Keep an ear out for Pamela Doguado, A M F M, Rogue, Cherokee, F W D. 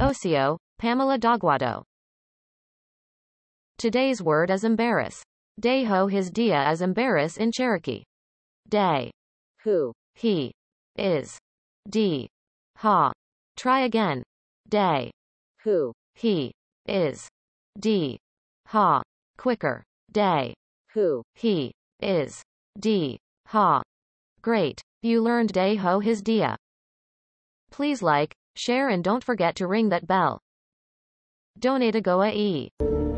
Osio, Pamela Doguado. Today's word is embarrass. Dejo his dia is embarrass in Cherokee. De. Who. He. Is. D. Ha. Try again. De. Who. He. Is. D. Ha. Quicker. De. Who. He. Is. D. Ha. Great. You learned dejo his dia. Please like, share and don't forget to ring that bell. Donate a goa e.